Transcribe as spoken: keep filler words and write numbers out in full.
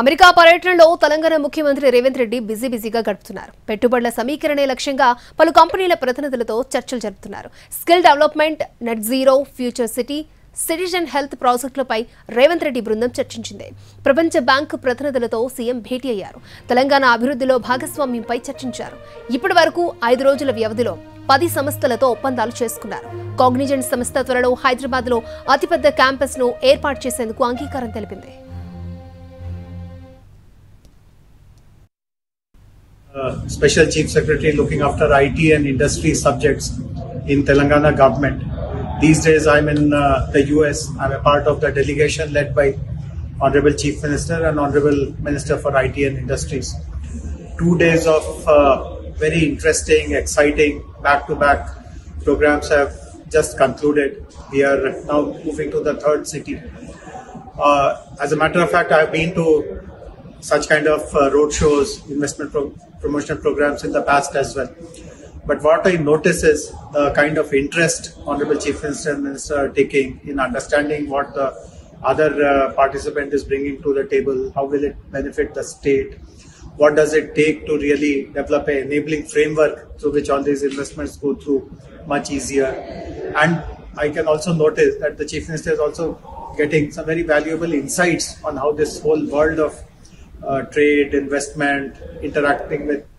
America పర్యటనలో తెలంగాణ ముఖ్యమంత్రి Revanth Reddy busy బిజీగా గడుపుతున్నారు. పెట్టుబడుల సమీకరణే లక్ష్యంగా పలు కంపెనీల ప్రతినిధులతో చర్చలు జరుపుతున్నారు. Skill development, net zero, future city, citizen health ప్రాజెక్టులపై రేవంత్ రెడ్డి బృందం చర్చించింది. ప్రపంచ బ్యాంకు ప్రతినిధులతో సీఎం భేటీ అయ్యారు. తెలంగాణ అభివృద్ధిలో భాగస్వామ్యంపై చర్చించారు. ఇప్పటి వరకు ఐదు రోజుల వ్యవధిలో పది సంస్థలతో ఒప్పందాలు చేసుకున్నారు. కాగ్నిజెంట్ సంస్థ త్వరలో హైదరాబాద్ లో అతిపెద్ద క్యాంపస్ ను ఏర్పాటు చేసేందుకు అంగీకారం తెలిపింది. Uh, special Chief Secretary looking after I T and industry subjects in Telangana government. These days I'm in uh, the U S. I'm a part of the delegation led by Honorable Chief Minister and Honorable Minister for I T and Industries. Two days of uh, very interesting, exciting back-to-back programs have just concluded. We are now moving to the third city. Uh, as a matter of fact, I've been to such kind of uh, road shows, investment pro promotional programs in the past as well. But what I notice is the kind of interest Honorable Chief Minister and Minister are taking in understanding what the other uh, participant is bringing to the table, how will it benefit the state, what does it take to really develop an enabling framework through which all these investments go through much easier. And I can also notice that the Chief Minister is also getting some very valuable insights on how this whole world of Uh, trade, investment, interacting with